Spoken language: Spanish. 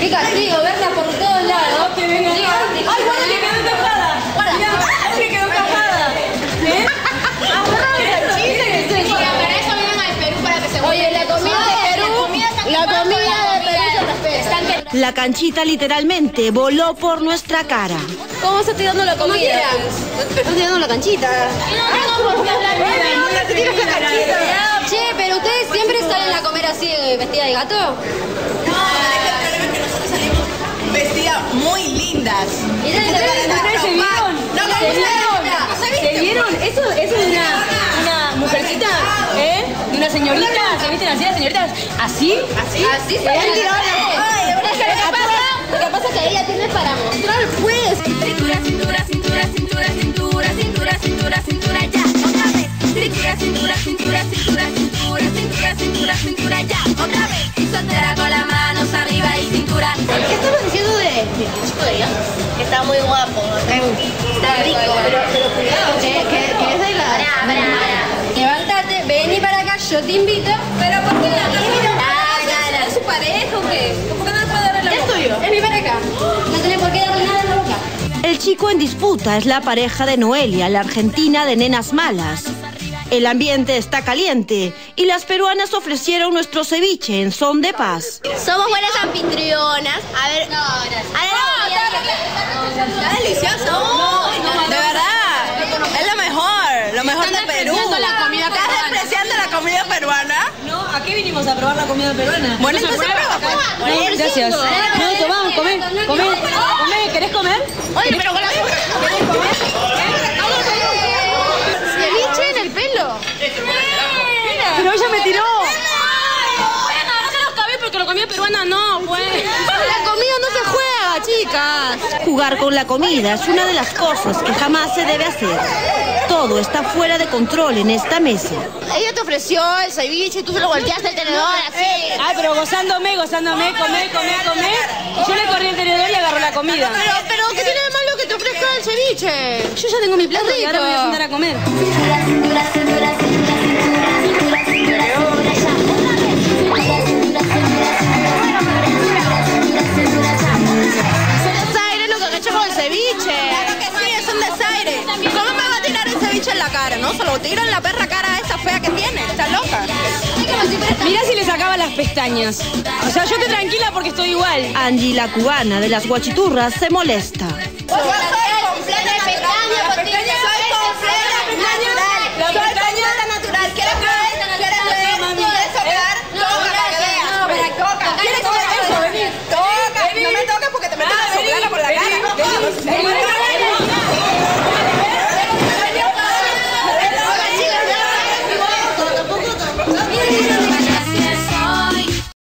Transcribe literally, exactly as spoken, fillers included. ¡Qué castigo! ¡Verla por todos lados! ¡Que venga! ¡Ay, bueno, que quedó encajada! ¡Mira! ¡Ay, que quedó encajada! ¿Eh? ¡Ajá! ¡Chiste que es eso! Para eso vienen al Perú, para que se vuelvan. Oye, la comida de Perú... La comida de Perú... La canchita literalmente voló por nuestra cara. ¿Cómo está tirando la comida? Están tirando la canchita. ¡No tengo por qué hablar! ¡No te tiras la canchita! Che, ¿pero ustedes siempre salen a comer así, vestida de gato? Muy lindas. ¿Y se vieron? No, ¿Se vieron? ¿Se vieron? Eso, eso es una, una mujercita, ¿eh? De una señorita. ¿Se visten así las señoritas? ¿Así? ¿Así? ¿Así? Lo que pasa es que ella tiene para mostrar, pues. Cintura, cintura, cintura, cintura, cintura, cintura, cintura, cintura, ya. Otra vez. Cintura, cintura, cintura, cintura, cintura, cintura, cintura, cintura, ya. Otra vez. Soltera con las manos arriba y cintura. ¿Qué estamos diciendo de chico de ella? Que está muy guapo, está rico, pero cuidado, que es de la... Levántate, ven y para acá, yo te invito. ¿Pero por qué la invito? ¿Es su pareja o qué? ¿Por qué no le puedo darle la boca? Es tuyo, es mi para acá. No tiene por qué darle nada en la boca. El chico en disputa es la pareja de Noelia, la argentina de Nenas Malas. El ambiente está caliente y las peruanas ofrecieron nuestro ceviche en son de paz. Somos buenas anfitrionas. A ver... No, gracias. A ver, no, está delicioso. No, no, de verdad. Es lo mejor. Lo mejor de Perú. ¿Estás despreciando la comida peruana? No, ¿a qué vinimos a probar la comida peruana? Bueno, entonces prueba. No, gracias. No, tomamos, comé, comé, comé. ¿Querés comer? Oye, pero con la... ¿Querés comer? ¡Pero ella me tiró! ¡Venga, baja los cabellos porque la comida peruana no, güey! ¡La comida no se juega, chicas! Jugar con la comida es una de las cosas que jamás se debe hacer. Todo está fuera de control en esta mesa. Ella te ofreció el ceviche y tú se lo volteaste el tenedor así. Ah, pero gozándome, gozándome, comer, comer, comer. Y yo le corrí el tenedor y le agarré la comida. Pero, pero ¿qué tiene de malo que te ofrezca el ceviche? Yo ya tengo mi plato y ahora me voy a sentar a comer. No, se lo tiran la perra cara esa fea que tiene, está loca. Mira si le sacaba las pestañas. O sea, yo estoy tranquila porque estoy igual. Angie, la cubana de las Wachiturras, se molesta. Yo soy completa de pestañas, las pestañas soy